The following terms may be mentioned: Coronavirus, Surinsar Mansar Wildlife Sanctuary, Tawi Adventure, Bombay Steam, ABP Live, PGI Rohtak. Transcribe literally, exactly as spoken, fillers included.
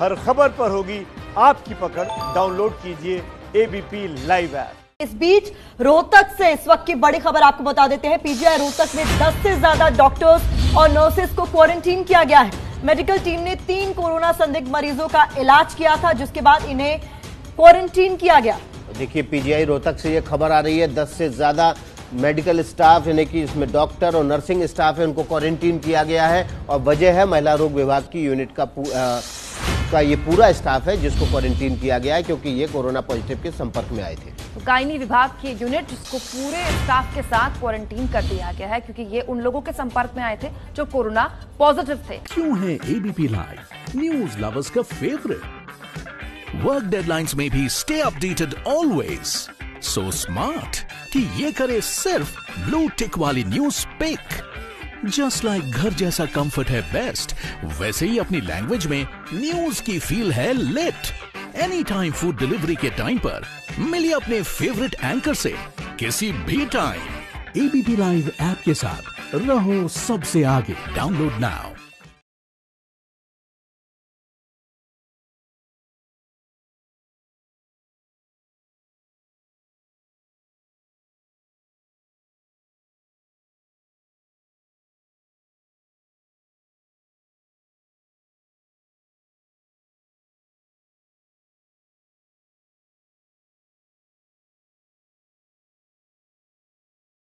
हर खबर पर होगी आपकी पकड़। डाउनलोड कीजिए एबीपी लाइव ऐप। इस बीच रोहतक से इस वक्त की बड़ी खबर आपको बता देते हैं। पीजीआई रोहतक में दस से ज्यादा डॉक्टर्स और नर्सेस को क्वारंटीन किया गया है। मेडिकल टीम ने तीन कोरोना संदिग्ध मरीजों का इलाज किया था, जिसके बाद इन्हें क्वारंटीन किया गया। देखिए, पीजीआई रोहतक से ये खबर आ रही है, दस से ज्यादा मेडिकल स्टाफ यानी कि इसमें डॉक्टर और नर्सिंग स्टाफ है, उनको क्वारंटीन किया गया है। और वजह है महिला रोग विभाग की यूनिट का का ये पूरा स्टाफ है जिसको क्वारंटीन किया गया है, क्योंकि ये कोरोना पॉजिटिव के संपर्क में आए थे। तो गायनी विभाग की यूनिट जिसको पूरे स्टाफ के साथ क्वारंटीन कर दिया गया है, क्योंकि ये उन लोगों के संपर्क में आए थे जो कोरोना पॉजिटिव थे। क्यों है एबीपी लाइव न्यूज लवर्स का फेवरेट। वर्क डेडलाइंस में भी stay updated always. So smart कि ये करे सिर्फ ब्लू टिक वाली news pick. Just like like घर जैसा कंफर्ट है बेस्ट, वैसे ही अपनी लैंग्वेज में न्यूज की फील है late. Any time food delivery के टाइम पर मिलिए अपने फेवरेट एंकर से किसी भी टाइम। एबीपी लाइव ऐप के साथ रहो सबसे आगे। Download now.